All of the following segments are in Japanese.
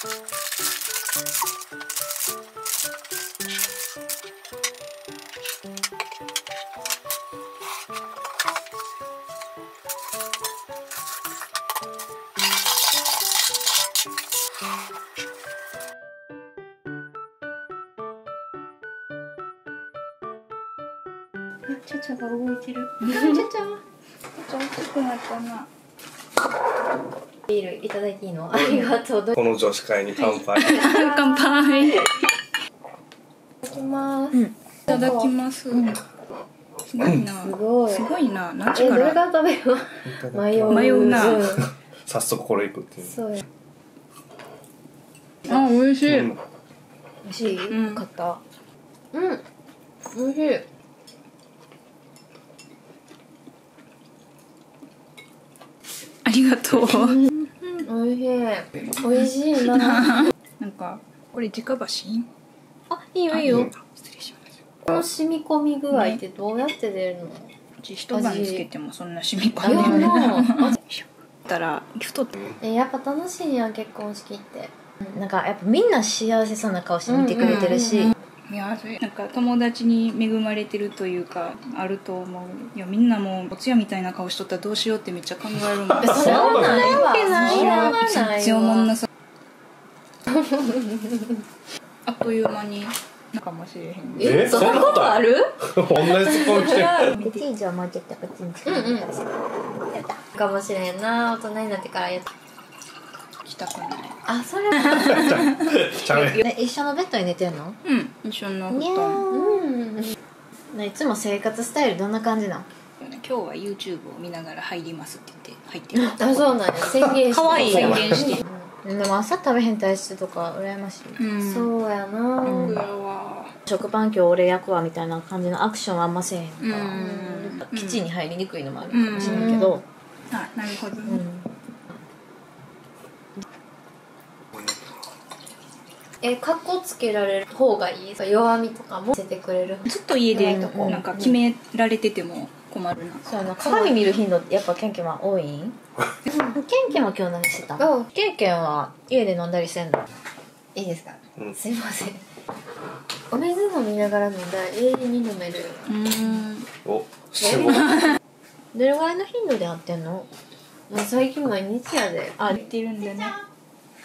チャチャが動いてる。チャチャ。チャチャ大きくなったな。ビールいただいていいの？ありがとう。この女子会に乾杯。乾杯。いただきます。いただきます。すごいな。すごいな。何時から？どれが食べる？迷うな。早速これいくっていう。あ、美味しい。美味しい。買った。うん。美味しい。ありがとう。おいしい。おいしいな。なんかこれ直箸？あ、いいよいいよ。失礼します。この染み込み具合ってどうやって出るの？一晩つけてもそんな染み込みない。たら太って。やっぱ楽しいやん、結婚式って。なんかやっぱみんな幸せそうな顔して見てくれてるし。いや、それなんか友達に恵まれてるというかあると思う。いや、みんなもうおつやみたいな顔しとったらどうしようってめっちゃ考えるもん。そんなわけないわ。必要もんなさ。あっという間になんかもしれへん。え、そんなことある？同じとこ来てる。ティージはもうちょっとこっちに来てる。やった。かもしれへんな。大人になってからやった。来たくない。あ、それ一緒のベッドに寝てんの？うん、一緒の布団。いつも生活スタイルどんな感じなの？今日は YouTube を見ながら入りますって言って入ってる。あ、そうなんや。宣言して。可愛い宣言して。でも朝食べへん体質とか羨ましい。そうやな。食パン今日俺焼くわみたいな感じのアクションはあんませえへんから基地に入りにくいのもあるかもしれないけど。あ、なるほど。カッコつけられる方がいい。弱みとかも見せてくれる。ちょっと家でなんか決められてても困るな。そうな、鏡見る頻度ってやっぱケンケンは多いん？ケンケンは今日何してた？ケンケンは家で飲んだりしてんの？いいですか？すいません。お水飲みながら飲んだら永遠に飲める。お、すごい。どれぐらいの頻度で会ってんの？最近毎日やで。あ、行ってるんだね。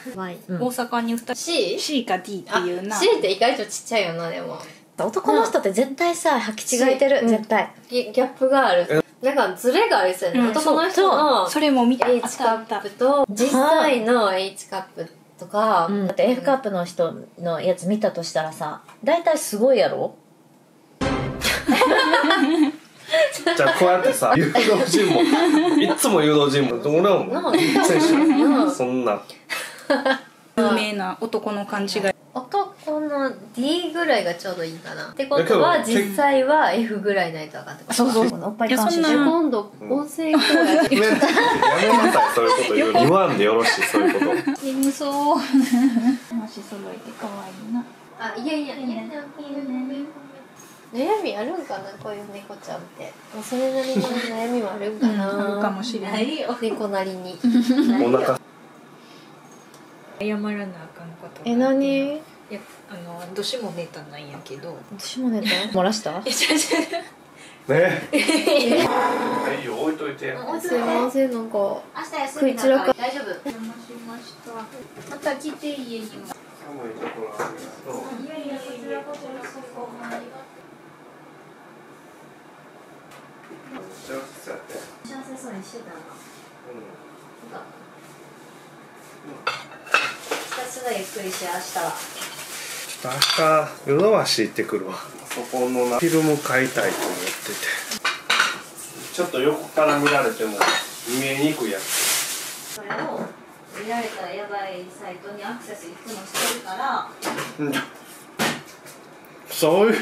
大阪に2人 C か D っていうな。 C って意外とちっちゃいよな。でも男の人って絶対さ履き違えてる。絶対ギャップがある。なんかズレがありそうやね。男の人の H カップと実際の H カップとかだって F カップの人のやつ見たとしたらさ大体すごいやろ。じゃあこうやってさ誘導尋問いつも誘導尋問俺はもう選手そんな有名な男の勘違い。男の D ぐらいがちょうどいいかな。ってことは実際は F ぐらいないとあかんってこと。そうそう。おっぱい監視して今度音声やめなさいそういうこと言う。言わんでよろしいそういうこと。眠そう。足揃えて可愛いな。あ、いやいやいや。悩みあるんかなこういう猫ちゃんって。それなりの悩みはあるんかな。あるかもしれない。猫なりに。お腹。謝らなあかんこと。え、何？いや、年もネタなんやけど。年もネタ？漏らした？え、ちゃちゃ。ね。はいよ、置いといて。すいません、なんか。明日休みだから大丈夫。お邪魔しました。また来て家にも。寒いところありがとう。いやいや、こちらこそすごいありがとう。幸せそうやって。幸せそうにしてたな。すごいゆっくりして明日はちょっと明日ヨドバシ行ってくるわ。そこのフィルム買いたいと思っててちょっと横から見られても見えにくいやつ。それを見られたらやばいサイトにアクセスいつもしてるからそういう